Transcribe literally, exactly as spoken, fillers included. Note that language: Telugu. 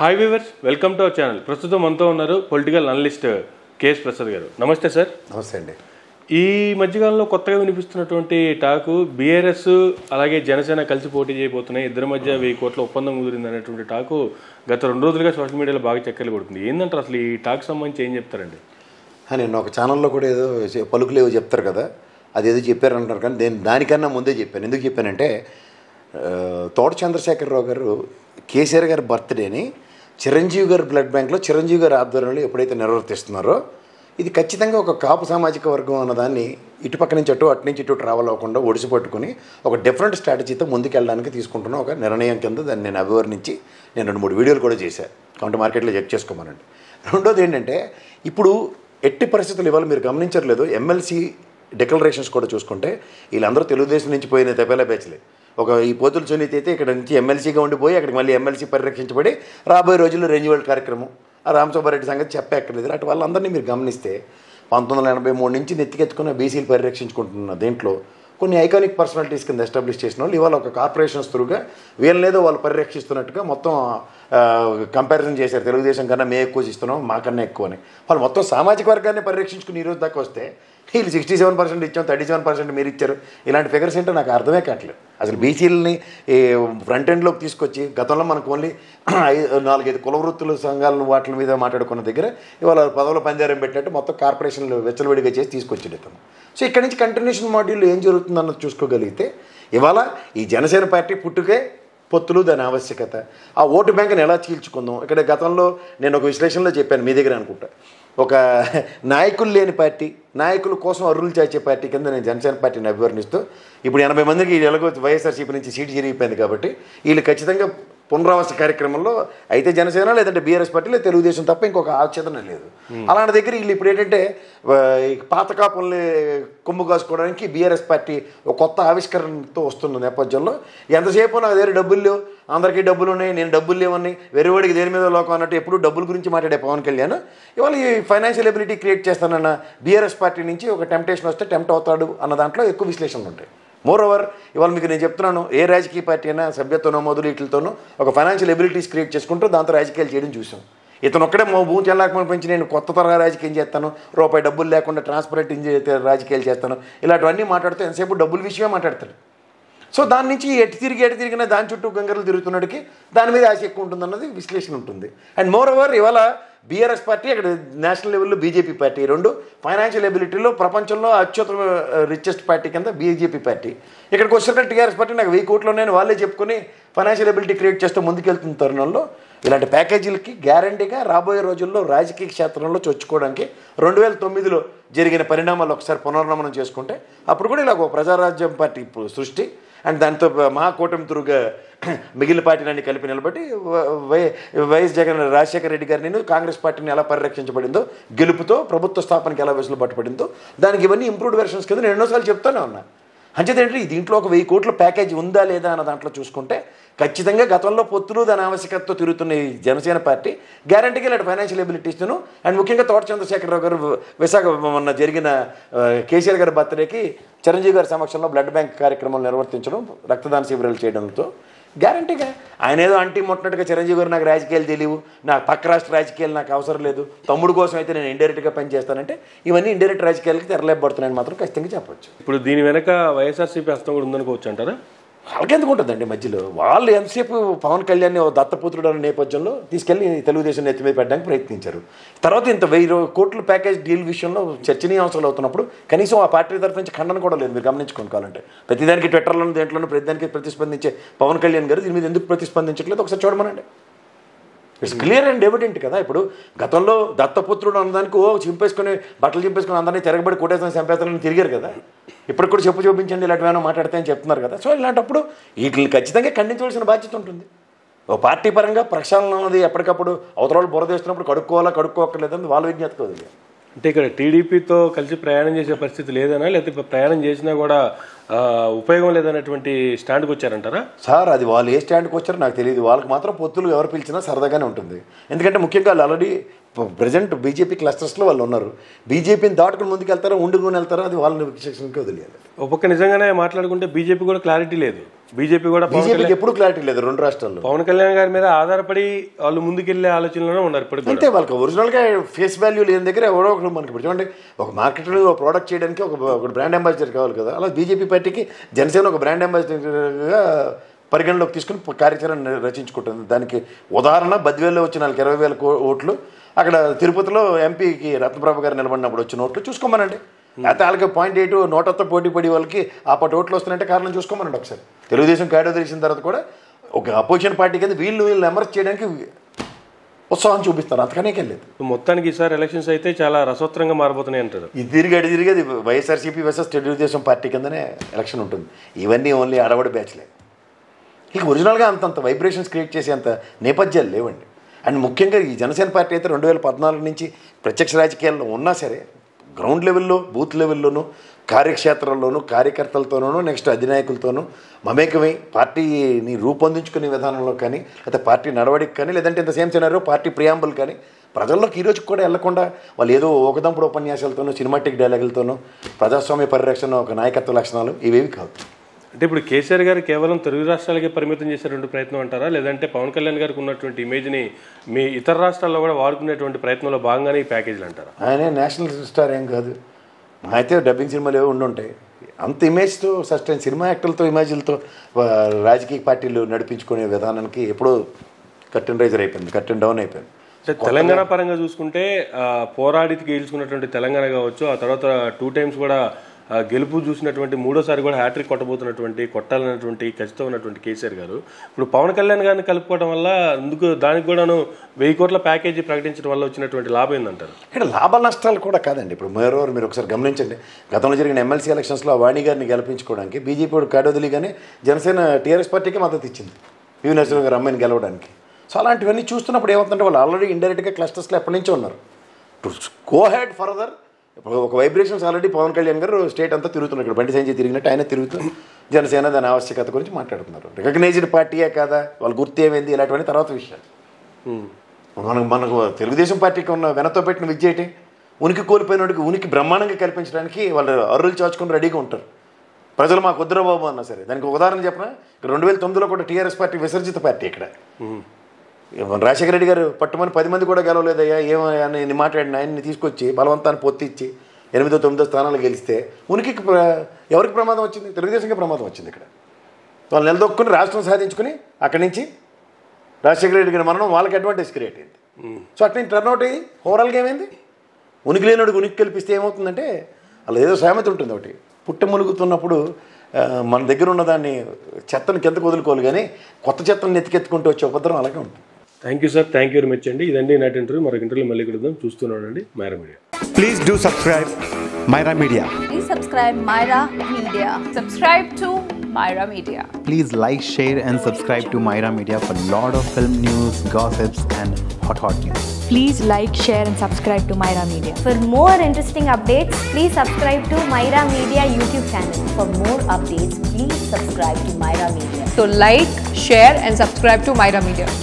Hi viewers, welcome to our channel. Prastutam mantho unnaru political analyst K S Prasad Garu. Namaste sir. Namaste andi. ఈ మధ్యకాలంలో కొత్తగా వినిపిస్తున్నటువంటి టాకు బీఆర్ఎస్ అలాగే జనసేన కలిసి పోటీ చేయబోతున్నాయి, ఇద్దరి మధ్య వెయ్యి కోట్ల ఒప్పందం కుదిరింది అనేటువంటి టాకు గత రెండు రోజులుగా సోషల్ మీడియాలో బాగా చక్కర్లు కొడుతుంది. ఏంటంటారు అసలు ఈ టాక్ సంబంధించి ఏం చెప్తారండి? నేను ఒక ఛానల్లో కూడా ఏదో పలుకులు ఏవో చెప్తారు కదా, అది ఏదో చెప్పారంటారు, కానీ నేను దానికన్నా ముందే చెప్పాను. ఎందుకు చెప్పానంటే, తోట చంద్రశేఖరరావు గారు కేసీఆర్ గారి బర్త్డేని చిరంజీవి గారి బ్లడ్ బ్యాంక్లో చిరంజీవి గారి ఆధ్వర్యంలో ఎప్పుడైతే నిర్వర్తిస్తున్నారో, ఇది ఖచ్చితంగా ఒక కాపు సామాజిక వర్గం అన్నదాన్ని ఇటుపక్క నుంచి అటు అటు నుంచి ఇటు ట్రావెల్ అవ్వకుండా ఒడిసి పట్టుకుని ఒక డిఫరెంట్ స్ట్రాటజీతో ముందుకెళ్ళడానికి తీసుకుంటున్న ఒక నిర్ణయం కింద దాన్ని నేను అభివర్ణించి నేను రెండు మూడు వీడియోలు కూడా చేశాను. కాబట్టి మార్కెట్లో చెక్ చేసుకోమనండి. రెండోది ఏంటంటే, ఇప్పుడు ఎట్టి పరిస్థితులు ఇవాళ మీరు గమనించట్లేదు, ఎమ్మెల్సీ డిక్లరేషన్స్ కూడా చూసుకుంటే వీళ్ళందరూ తెలుగుదేశం నుంచి పోయిన తెపేలా బ్యాచ్లే. ఒక ఈ పోతుల సునీతి అయితే ఇక్కడ నుంచి ఎమ్మెల్సీగా ఉండిపోయి అక్కడికి మళ్ళీ ఎమ్మెల్సీ పరిరక్షించబడి రాబోయే రోజుల్లో రెన్యువల్ కార్యక్రమం, ఆ రామసుబ్బారెడ్డి సంగతి చెప్పక్కర్లేదు. అటు వాళ్ళందరినీ మీరు గమనిస్తే పంతొమ్మిది వందల ఎనభై మూడు నుంచి నెత్తికెత్తుకున్న బీసీలు పరిరక్షించుకుంటున్న దీంట్లో కొన్ని ఐకానిక్ పర్సనాలిటీస్ కింద ఎస్టాబ్లిష్ చేసిన వాళ్ళు ఇవాళ ఒక కార్పొరేషన్స్ త్రూగా వీళ్ళనేదో వాళ్ళు పరిరక్షిస్తున్నట్టుగా మొత్తం కంపారిజన్ చేశారు. తెలుగుదేశం కన్నా మేము ఎక్కువ ఇస్తున్నాం, మాకన్నా ఎక్కువ అని. వాళ్ళు మొత్తం సామాజిక వర్గాన్ని పరిరక్షించుకుని ఈరోజు దాకా వస్తే, వీళ్ళు సిక్స్టీ సెవెన్ పర్సెంట్ ఇచ్చాం, థర్టీ సెవెన్ పర్సెంట్ మీరు ఇచ్చారు, ఇలాంటి ఫిగర్స్ ఏంటో నాకు అర్థమే కావట్లేదు. అసలు బీసీలని ఈ ఫ్రంట్ ఎండ్లోకి తీసుకొచ్చి, గతంలో మనకు ఓన్లీ ఐదు నాలుగైదు కులవృత్తుల సంఘాలను వాటి మీద మాట్లాడుకున్న దగ్గర ఇవాళ పదవుల పంజారం పెట్టినట్టు మొత్తం కార్పొరేషన్లు వెచ్చలవిడిగా చేసి తీసుకొచ్చాడు ఇతను. సో ఇక్కడ నుంచి కంటిన్యూషన్ మాడ్యూల్లో ఏం జరుగుతుందన్నది చూసుకోగలిగితే, ఇవాళ ఈ జనసేన పార్టీ పుట్టుకే పొత్తులు, దాని ఆవశ్యకత, ఆ ఓటు బ్యాంకుని ఎలా చీల్చుకుందాం. ఇక్కడ గతంలో నేను ఒక విశ్లేషణలో చెప్పాను, మీ దగ్గర అనుకుంటా, ఒక నాయకులు లేని పార్టీ, నాయకుల కోసం అరువులు చాచే పార్టీ కింద నేను జనసేన పార్టీని అభివర్ణిస్తూ, ఇప్పుడు ఎనభై మందికి వీళ్ళు ఎలాగో వైఎస్ఆర్సీపీ నుంచి సీటు జరిగిపోయింది కాబట్టి వీళ్ళు ఖచ్చితంగా పునరావాస కార్యక్రమంలో అయితే జనసేన లేదంటే బీఆర్ఎస్ పార్టీ లేదా తెలుగుదేశం తప్ప ఇంకొక ఆచ్ఛేదన లేదు. అలాంటి దగ్గర వీళ్ళు ఇప్పుడు ఏంటంటే పాత కాపుల్ని కొమ్ము కాసుకోవడానికి బీఆర్ఎస్ పార్టీ ఒక కొత్త ఆవిష్కరణతో వస్తున్న నేపథ్యంలో, ఎంతసేపు నా దగ్గర డబ్బులు, అందరికీ డబ్బులు ఉన్నాయి, నేను డబ్బులు లేవని, వెరువాడికి దేని మీద లోకం అన్నట్టు ఎప్పుడు డబ్బుల గురించి మాట్లాడే పవన్ కళ్యాణ్ ఇవాళ ఈ ఫైనాన్షియల్ ఎబిలిటీ క్రియేట్ చేస్తానన్న బీఆర్ఎస్ పార్టీ నుంచి ఒక టెంప్టేషన్ వస్తే టెంప్ట్ అవుతాడు అన్న దాంట్లో ఎక్కువ విశ్లేషణలు ఉంటాయి. మోర్ ఓవర్ ఇవాళ మీకు నేను చెప్తున్నాను, ఏ రాజకీయ పార్టీ అయినా సభ్యత్వనో మొదలు వీటితోనూ ఒక ఫైనాన్షియల్ ఎబిలిటీస్ క్రియేట్ చేసుకుంటూ దాంతో రాజకీయాలు చేయడం చూసాం. ఇతను ఒక్కడే మా భూమి చెల్లాకమని పెంచి నేను కొత్త తరహా రాజకీయం చేస్తాను, రూపాయి డబ్బులు లేకుండా ట్రాన్స్పరెంట్ రాజకీయాలు చేస్తాను, ఇలాంటివన్నీ మాట్లాడుతూ ఎంతసేపు డబ్బుల విషయమే మాట్లాడతాడు. సో దాని నుంచి ఎటు తిరిగి ఎటు తిరిగినా దాని చుట్టూ గంగలు తిరుగుతున్నటికి దాని మీద ఆశ ఎక్కువ ఉంటుందన్నది విశ్లేషణ ఉంటుంది. అండ్ మోర్ ఓవర్ ఇవాళ బీఆర్ఎస్ పార్టీ, అక్కడ నేషనల్ లెవెల్లో బీజేపీ పార్టీ, రెండు ఫైనాన్షియల్ ఎబిలిటీలో ప్రపంచంలో అత్యుత్తమ రిచెస్ట్ పార్టీ కింద బీజేపీ పార్టీ, ఇక్కడికి వచ్చిన టీఆర్ఎస్ పార్టీ నాకు వెయ్యి కోట్లు ఉన్నాయని వాళ్ళే చెప్పుకొని ఫైనాన్షియల్ ఎబిలిటీ క్రియేట్ చేస్తూ ముందుకెళ్తున్న తరుణంలో, ఇలాంటి ప్యాకేజీలకి గ్యారంటీగా రాబోయే రోజుల్లో రాజకీయ క్షేత్రంలో చొచ్చుకోవడానికి రెండు వేల తొమ్మిదిలో జరిగిన పరిణామాలు ఒకసారి పునర్నమనం చేసుకుంటే, అప్పుడు కూడా ఇలా ఒక ప్రజారాజ్యం పార్టీ సృష్టి అండ్ దాంతో మహాకూటమి తురుగా మిగిలిన పార్టీలన్నీ కలిపి నిలబడి వై వైఎస్ జగన్ రాజశేఖర రెడ్డి గారిని కాంగ్రెస్ పార్టీని ఎలా పరిరక్షించబడిందో, గెలుపుతో ప్రభుత్వ స్థాపనకి ఎలా వెసులు పట్టుబడిందో, దానికి ఇవన్నీ ఇంప్రూవ్డ్ వెర్షన్స్ కింద నేను ఎన్నోసార్లు చెప్తానే ఉన్నా. అంచేతంటే దీంట్లో ఒక వెయ్యి కోట్ల ప్యాకేజ్ ఉందా లేదా అన్న దాంట్లో చూసుకుంటే, ఖచ్చితంగా గతంలో పొత్తులు దాని ఆవశ్యకతతో తిరుగుతున్న ఈ జనసేన పార్టీ గ్యారంటీగా ఇలాంటి ఫైనాన్షియల్ ఎబిలిటీస్ను, అండ్ ముఖ్యంగా తోట చంద్రశేఖరరావు గారు విశాఖ మొన్న జరిగిన కేసీఆర్ గారి బర్త్డేకి చిరంజీవి గారి సమక్షంలో బ్లడ్ బ్యాంక్ కార్యక్రమం నిర్వర్తించడం, రక్తదాన శిబిరాలు చేయడంతో గ్యారంటీగా ఆయన ఏదో అంటీ ముట్టినట్టుగా, చిరంజీవి గారు నాకు రాజకీయాలు తెలియవు, నాకు పక్క రాష్ట్ర రాజకీయాలు నాకు అవసరం లేదు, తమ్ముడు కోసం అయితే నేను ఇండైరెక్ట్గా పనిచేస్తానంటే ఇవన్నీ ఇండైరెక్ట్ రాజకీయాలకి తెరలేకపోతున్నాయని మాత్రం ఖచ్చితంగా చెప్పచ్చు. ఇప్పుడు దీని వెనక వైఎస్ఆర్సీపీ హస్తం కూడా ఉందనుకోవచ్చు అంటారా? వాళ్ళకెందుకు ఉంటుందండి మధ్యలో, వాళ్ళు ఎంతసేపు పవన్ కళ్యాణ్ దత్తపుత్రుడు అనే నేపథ్యంలో తీసుకెళ్ళి తెలుగుదేశం నెత్తి మీద పెట్టడానికి ప్రయత్నించారు. తర్వాత ఇంత వెయ్యి కోట్ల ప్యాకేజ్ డీల్ విషయంలో చర్చనీయాంశాలు అవుతున్నప్పుడు కనీసం ఆ పార్టీ తరఫు నుంచి ఖండన కూడా లేదు. మీరు గమనించుకోవాలంటే ప్రతిదానికి ట్విట్టర్లను దేంట్లోనూ ప్రతిదానికి ప్రతిస్పందించే పవన్ కళ్యాణ్ గారు దీని మీద ఎందుకు ప్రతిస్పందించట్లేదు ఒకసారి చూడమనండి. ఇట్స్ క్లియర్ అండ్ ఎవిడెంట్ కదా. ఇప్పుడు గతంలో దత్తపుత్రుడు అన్నదానికి ఓ చింపేసుకుని బట్టలు చింపేసుకుని అందరినీ తిరగబడి కొట్టేసిన చంపేస్తానని తిరిగారు కదా. ఇప్పుడు కూడా చెప్పు చూపించండి ఇలాంటివి ఏమైనా మాట్లాడతాయని చెప్తున్నారు కదా. సో ఇలాంటప్పుడు వీటిని ఖచ్చితంగా ఖండించవలసిన బాధ్యత ఉంటుంది. ఓ పార్టీ పరంగా ప్రక్షాళన అనేది ఎప్పటికప్పుడు అవతల వాళ్ళు బురదేస్తున్నప్పుడు కడుక్కోవాలా కడుక్కోకర్లేదని వాళ్ళ విజ్ఞతకు వదిలేదు. అంటే ఇక్కడ టీడీపీతో కలిసి ప్రయాణం చేసే పరిస్థితి లేదనా, లేకపోతే ప్రయాణం చేసినా కూడా ఉపయోగం లేదనేటువంటి స్టాండ్కి వచ్చారంటారా? సార్ అది వాళ్ళు ఏ స్టాండ్కి వచ్చారో నాకు తెలియదు. వాళ్ళకి మాత్రం పొత్తులు ఎవరు పిలిచినా సరదాగానే ఉంటుంది. ఎందుకంటే ముఖ్యంగా వాళ్ళు ఆల్రెడీ ప్రజెంట్ బీజేపీ క్లస్టర్స్లో వాళ్ళు ఉన్నారు. బీజేపీని దాటుకుని ముందుకు వెళ్తారో ఉండుకుని వెళ్తారో అది వాళ్ళని విశ్లేషణకి వదిలేదు. ఒక్కొక్క నిజంగానే మాట్లాడుకుంటే బీజేపీ కూడా క్లారిటీ లేదు. B J P కూడా B J P ఎప్పుడు క్లారిటీ లేదు రెండు రాష్ట్రాల్లో. పవన్ కళ్యాణ్ గారి మీద ఆధారపడి వాళ్ళు ముందుకెళ్లే ఆలోచనలోనే ఉన్నారు ఇప్పటికీ. అంటే వాళ్ళకి ఒరిజినల్ గా ఫేస్ వాల్యూ లేని దగ్గర ఎవరో ఒకరు మనకి చూడండి ఒక మార్కెట్లో ఒక ప్రోడక్ట్ చేయడానికి ఒక బ్రాండ్ అంబాసిడర్ కావాలి కదా, అలా బీజేపీ పార్టీకి జనసేన ఒక బ్రాండ్ అంబాసిడర్గా పరిగణలోకి తీసుకుని కార్యాచరణ రచించుకుంటుంది. దానికి ఉదాహరణ బద్వేల్లో వచ్చిన వాళ్ళకి ఇరవై వేల ఓట్లు, అక్కడ తిరుపతిలో ఎంపీకి రత్నప్రభ గారు నిలబడినప్పుడు వచ్చిన ఓట్లు చూసుకోమనండి. అయితే వాళ్ళకి పాయింట్ ఎయిట్ నోటతో పోటీ పడి వాళ్ళకి ఆ పట్టు ఓట్లు వస్తున్నాయంటే కారణం చూసుకోమనండి. ఒకసారి తెలుగుదేశం క్యాడో తెలిసిన తర్వాత కూడా ఒక అపోజిషన్ పార్టీ కింద వీళ్ళు వీళ్ళు ఎమర్జ్ చేయడానికి ఉత్సాహం చూపిస్తారు, అంతకనే లేదు. మొత్తానికి ఈసారి ఎలక్షన్స్ అయితే చాలా రసోత్తరంగా మారిపోతున్నాయి అంటారు. ఇది తిరిగడి తిరిగేది వైఎస్ఆర్సీపీ వర్సెస్ తెలుగుదేశం పార్టీ కిందనే ఎలక్షన్ ఉంటుంది. ఇవన్నీ ఓన్లీ అడవడి బ్యాచ్లే. ఇక ఒరిజినల్గా అంతంత వైబ్రేషన్స్ క్రియేట్ చేసేంత నేపథ్యాలు లేవండి. అండ్ ముఖ్యంగా ఈ జనసేన పార్టీ అయితే రెండు వేల పద్నాలుగు నుంచి ప్రత్యక్ష రాజకీయాల్లో ఉన్నా సరే గ్రౌండ్ లెవెల్లో బూత్ లెవెల్లోనూ కార్యక్షేత్రాల్లోనూ కార్యకర్తలతోనూ నెక్స్ట్ అధినాయకులతోనూ మమేకమై పార్టీని రూపొందించుకునే విధానంలో కానీ లేకపోతే పార్టీ నడవడికి కానీ లేదంటే ఇంత సేమ్ సినారియో పార్టీ ప్రియాంబుల్ కానీ ప్రజల్లోకి ఈరోజు కూడా వెళ్లకుండా వాళ్ళు ఏదో ఒకదంపుడు ఉపన్యాసాలతోనూ సినిమాటిక్ డైలాగులతోనూ ప్రజాస్వామ్య పరిరక్షణ ఒక నాయకత్వ లక్షణాలు ఇవేవి కావు. అంటే ఇప్పుడు కేసీఆర్ గారు కేవలం తెలుగు రాష్ట్రాలకే పరిమితం చేసే రెండు ప్రయత్నం అంటారా, లేదంటే పవన్ కళ్యాణ్ గారికి ఉన్నటువంటి ఇమేజ్ని మీ ఇతర రాష్ట్రాల్లో కూడా వాడుకునేటువంటి ప్రయత్నంలో భాగంగానే ఈ ప్యాకేజీలు అంటారా? ఆయన నేషనల్ స్టార్ ఏం కాదు, అయితే డబ్బింగ్ సినిమాలు ఏవో ఉండుంటాయి. అంత ఇమేజ్తో సస్టైన్ సినిమా యాక్టర్లతో ఇమేజ్లతో రాజకీయ పార్టీలు నడిపించుకునే విధానానికి ఎప్పుడో కర్టెన్ రైజర్ అయిపోయింది, కర్టెన్ డౌన్ అయిపోయింది. తెలంగాణ పరంగా చూసుకుంటే పోరాడికి గెలుచుకున్నటువంటి తెలంగాణ కావచ్చు, ఆ తర్వాత టూ టైమ్స్ కూడా గెలుపు చూసినటువంటి మూడోసారి కూడా హ్యాట్రిక్ కొట్టబోతున్నటువంటి కొట్టాలన్నటువంటి ఖచ్చితమైనటువంటి కేసీఆర్ గారు ఇప్పుడు పవన్ కళ్యాణ్ గారిని కలుపుకోవడం వల్ల అందుకు దానికి కూడాను వెయ్యి కోట్ల ప్యాకేజీ ప్రకటించడం వల్ల వచ్చినటువంటి లాభం ఏందంటారు? ఇక్కడ లాభ నష్టాలు కూడా కాదండి. ఇప్పుడు మరోవారు మీరు ఒకసారి గమనించండి, గతంలో జరిగిన ఎమ్మెల్సీ ఎలక్షన్స్లో వాణి గారిని గెలిపించుకోవడానికి బీజేపీ కాడోదిలి కానీ జనసేన టీఆర్ఎస్ పార్టీకి మద్దతు ఇచ్చింది యూ నరసింహ గారు అమ్మాయిని గెలవడానికి. సో అలాంటివన్నీ చూస్తున్నప్పుడు ఏమవుతుందంటే వాళ్ళు ఆల్రెడీ ఇండైరెక్ట్గా క్లస్టర్స్లో ఎప్పటి నుంచో ఉన్నారు. టు గో హెడ్ ఫర్దర్ ఇప్పుడు ఒక వైబ్రేషన్స్ ఆల్రెడీ పవన్ కళ్యాణ్ గారు స్టేట్ అంతా తిరుగుతున్నారు, ఇక్కడ బండి సంజయ్ తిరిగినట్టు ఆయన తిరుగుతూ జనసేన దాని ఆవశ్యకత గురించి మాట్లాడుతున్నారు. రికగ్నైజ్డ్ పార్టీయే కాదా, వాళ్ళ గుర్తు ఏమైంది, ఇలాంటివన్నీ తర్వాత విషయాలు. మనకు మనకు తెలుగుదేశం పార్టీకి ఉన్న వెనతో పెట్టిన విజయటి ఉనికి కోల్పోయిన వాడికి ఉనికి బ్రహ్మాండంగా కల్పించడానికి వాళ్ళు అర్రులు చాచుకుని రెడీగా ఉంటారు. ప్రజలు మాకు వద్దురా బాబు అన్నా సరే. దానికి ఉదాహరణ చెప్పిన ఇక్కడ రెండు వేల తొమ్మిదిలో కూడా టీఆర్ఎస్ పార్టీ విసర్జిత పార్టీ. ఇక్కడ రాజశేఖర రెడ్డి గారు పట్టుమని పది మంది కూడా గెలవలేదయ్యా ఏమని నేను మాట్లాడిన ఆయన్ని తీసుకొచ్చి బలవంతాన్ని పొత్తిచ్చి ఎనిమిదో తొమ్మిదో స్థానాలు గెలిస్తే ఉనికి ఎవరికి ప్రమాదం వచ్చింది? తెలుగుదేశంకి ప్రమాదం వచ్చింది. ఇక్కడ వాళ్ళు నిలదొక్కుని రాష్ట్రం సాధించుకుని అక్కడి నుంచి రాజశేఖర రెడ్డి గారి మరణం వాళ్ళకి అడ్వాంటేజ్ క్రియేట్ అయింది. సో అట్లా టర్న్అవుట్ అయ్యి ఓవరాల్గా ఏమైంది, ఉనికి లేనివాడికి ఉనికి కల్పిస్తే ఏమవుతుందంటే అలా ఏదో సామెత ఉంటుంది ఒకటి, పుట్ట మునుగుతున్నప్పుడు మన దగ్గర ఉన్నదాన్ని చెత్తను కిందకు వదులుకోవాలి కానీ కొత్త చెత్తను ఎత్తికెత్తుకుంటూ వచ్చే ఉపద్రవం అలాగే ఉంటుంది. Thank you sir, thank you very much అండి. ఇదండి నాటి ఇంటర్వ్యూ, మరొక ఇంటర్వ్యూ మళ్ళీ కలుద్దాం. చూస్తున్నానండి Myra media. Please do subscribe Myra media. Please subscribe Myra media. Subscribe to Myra media. Please like, share and subscribe to Myra media for lot of film news, gossips and hot hot news. Please like, share and subscribe to Myra Media. For more interesting updates, please subscribe to Myra Media YouTube channel. For more updates, please subscribe to Myra Media. So like, share and subscribe to Myra Media.